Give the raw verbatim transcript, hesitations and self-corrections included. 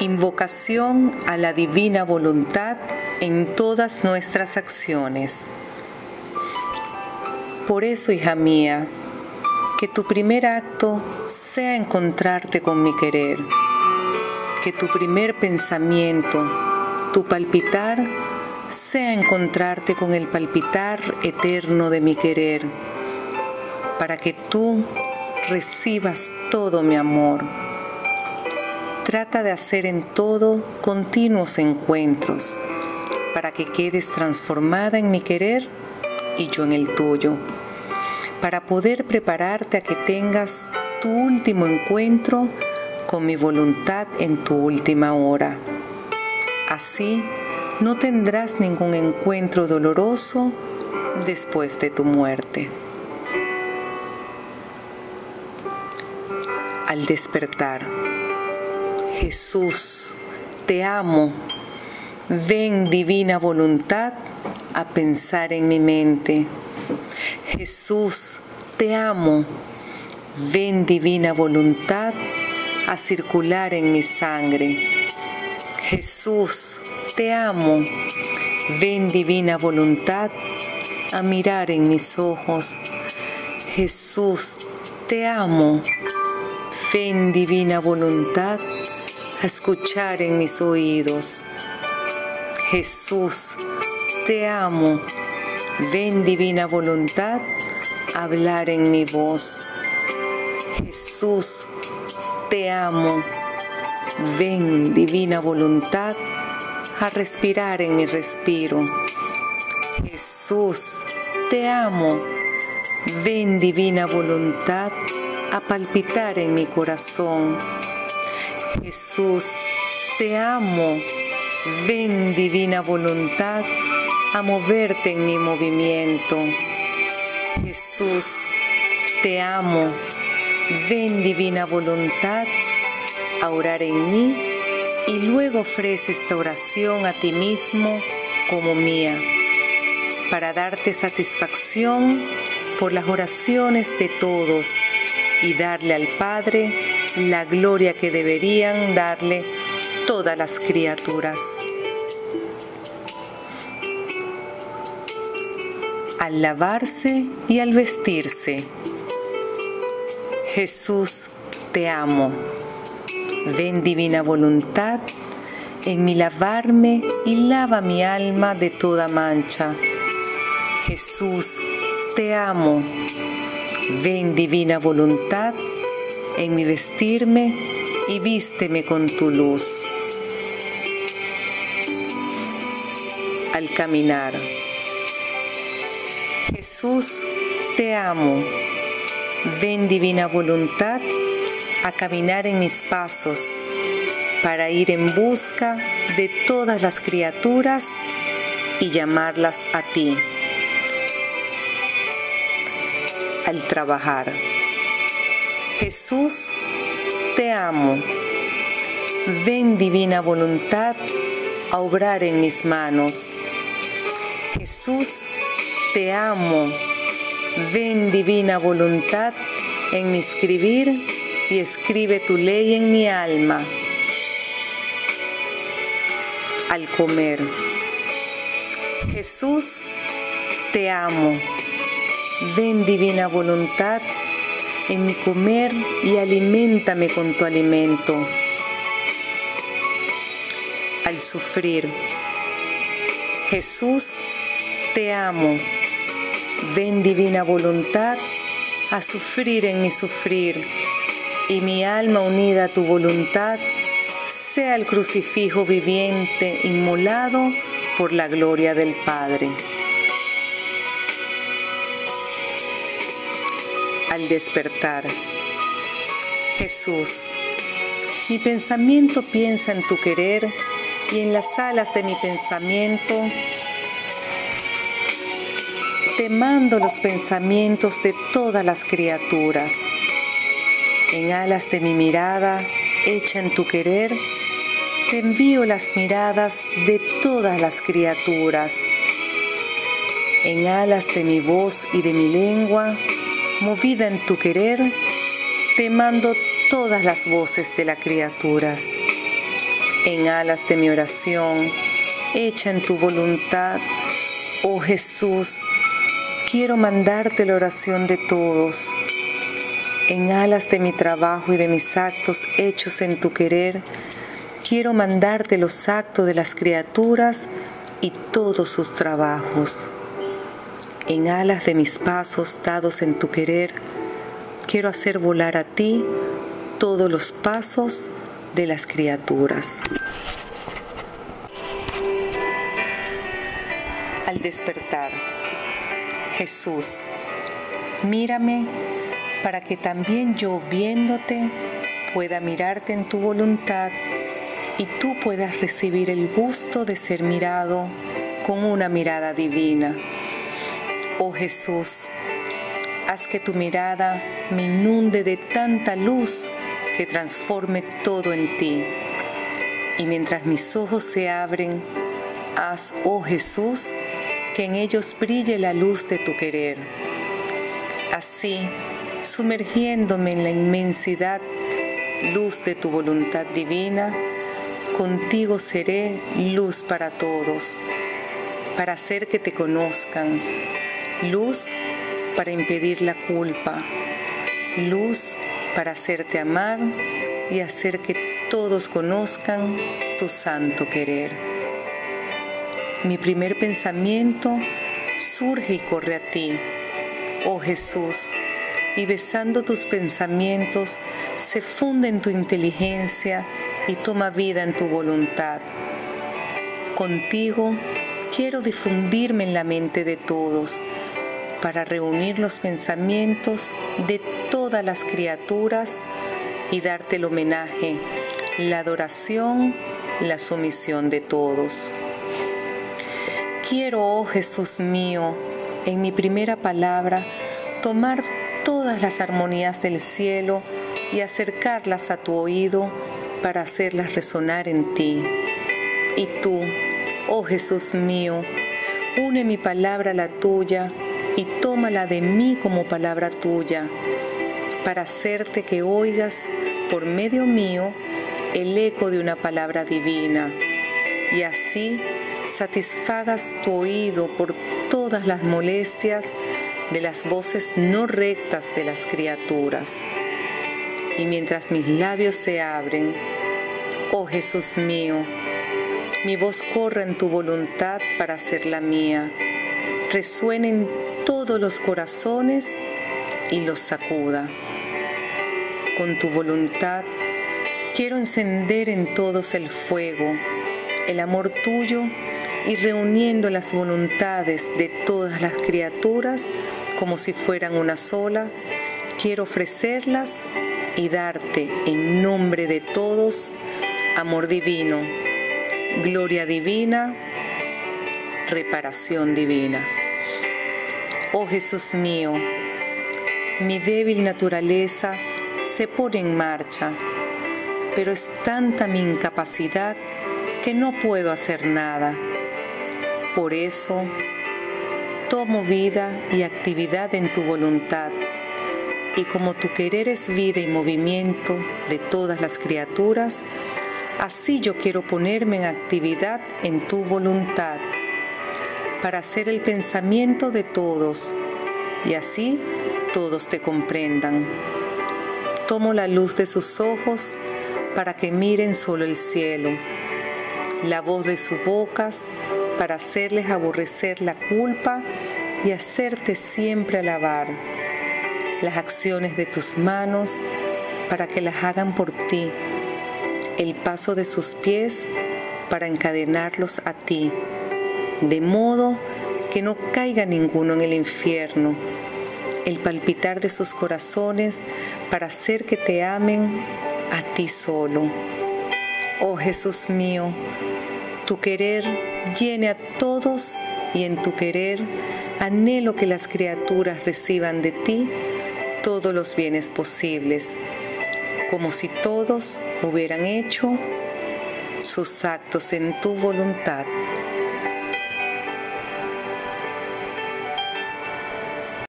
Invocación a la Divina Voluntad en todas nuestras acciones. Por eso, hija mía, que tu primer acto sea encontrarte con mi querer, que tu primer pensamiento, tu palpitar, sea encontrarte con el palpitar eterno de mi querer, para que tú recibas todo mi amor. Trata de hacer en todo continuos encuentros, para que quedes transformada en mi querer y yo en el tuyo, para poder prepararte a que tengas tu último encuentro con mi voluntad en tu última hora. Así no tendrás ningún encuentro doloroso después de tu muerte. Al despertar, Jesús, te amo. Ven, Divina Voluntad, a pensar en mi mente. Jesús, te amo. Ven, Divina Voluntad, a circular en mi sangre. Jesús, te amo. Ven, Divina Voluntad, a mirar en mis ojos. Jesús, te amo. Ven, Divina Voluntad, a escuchar en mis oídos. Jesús, te amo. Ven, Divina Voluntad, a hablar en mi voz. Jesús, te amo. Ven, Divina Voluntad, a respirar en mi respiro. Jesús, te amo. Ven, Divina Voluntad, a palpitar en mi corazón. Jesús, te amo. Ven, Divina Voluntad, a moverte en mi movimiento. Jesús, te amo. Ven, Divina Voluntad, a orar en mí, y luego ofrece esta oración a ti mismo como mía, para darte satisfacción por las oraciones de todos y darle al Padre la gloria que deberían darle todas las criaturas. Al lavarse y al vestirse, Jesús, te amo. Ven, Divina Voluntad, en mi lavarme y lava mi alma de toda mancha. Jesús, te amo. Ven, Divina Voluntad, en mi vestirme y vísteme con tu luz. Al caminar, Jesús, te amo. Ven, Divina Voluntad, a caminar en mis pasos, para ir en busca de todas las criaturas y llamarlas a ti. Al trabajar, Jesús, te amo. Ven, Divina Voluntad, a obrar en mis manos. Jesús, te amo. Ven, Divina Voluntad, en mi escribir, y escribe tu ley en mi alma. Al comer, Jesús, te amo. Ven, Divina Voluntad, en mi comer y aliméntame con tu alimento. Al sufrir, Jesús, te amo. Ven, Divina Voluntad, a sufrir en mi sufrir, y mi alma unida a tu voluntad sea el crucifijo viviente inmolado por la gloria del Padre. Al despertar, Jesús, mi pensamiento piensa en tu querer, y en las alas de mi pensamiento te mando los pensamientos de todas las criaturas. En alas de mi mirada, hecha en tu querer, te envío las miradas de todas las criaturas. En alas de mi voz y de mi lengua, movida en tu querer, te mando todas las voces de las criaturas. en alas de mi oración, hecha en tu voluntad. Oh Jesús, quiero mandarte la oración de todos. En alas de mi trabajo y de mis actos hechos en tu querer, quiero mandarte los actos de las criaturas y todos sus trabajos. En alas de mis pasos dados en tu querer, quiero hacer volar a ti todos los pasos de las criaturas. Al despertar, Jesús, mírame para que también yo, viéndote, pueda mirarte en tu voluntad y tú puedas recibir el gusto de ser mirado con una mirada divina. Oh Jesús, haz que tu mirada me inunde de tanta luz que transforme todo en ti. Y mientras mis ojos se abren, haz, oh Jesús, que en ellos brille la luz de tu querer. Así, sumergiéndome en la inmensidad luz de tu voluntad divina, contigo seré luz para todos, para hacer que te conozcan, luz para impedir la culpa, luz para hacerte amar y hacer que todos conozcan tu santo querer. Mi primer pensamiento surge y corre a ti, oh Jesús, y besando tus pensamientos se funde en tu inteligencia y toma vida en tu voluntad. Contigo quiero difundirme en la mente de todos, para reunir los pensamientos de todas las criaturas y darte el homenaje, la adoración, la sumisión de todos. Quiero, oh Jesús mío, en mi primera palabra, tomar todas las armonías del cielo y acercarlas a tu oído para hacerlas resonar en ti. Y tú, oh Jesús mío, une mi palabra a la tuya y tómala de mí como palabra tuya, para hacerte que oigas por medio mío el eco de una palabra divina, y así satisfagas tu oído por todas las molestias de las voces no rectas de las criaturas. Y mientras mis labios se abren, oh Jesús mío, mi voz corre en tu voluntad para hacerla mía, resuene en todos los corazones y los sacuda. Con tu voluntad quiero encender en todos el fuego, el amor tuyo, y reuniendo las voluntades de todas las criaturas como si fueran una sola, quiero ofrecerlas y darte en nombre de todos amor divino, gloria divina, reparación divina. Oh Jesús mío, mi débil naturaleza se pone en marcha, pero es tanta mi incapacidad que no puedo hacer nada. Por eso, tomo vida y actividad en tu voluntad, y como tu querer es vida y movimiento de todas las criaturas, así yo quiero ponerme en actividad en tu voluntad, para hacer el pensamiento de todos, y así todos te comprendan. Tomo la luz de sus ojos para que miren solo el cielo, la voz de sus bocas para hacerles aborrecer la culpa y hacerte siempre alabar, las acciones de tus manos para que las hagan por ti, el paso de sus pies para encadenarlos a ti, de modo que no caiga ninguno en el infierno, el palpitar de sus corazones para hacer que te amen a ti solo. Oh Jesús mío, tu querer llene a todos y en tu querer anhelo que las criaturas reciban de ti todos los bienes posibles, como si todos hubieran hecho sus actos en tu voluntad.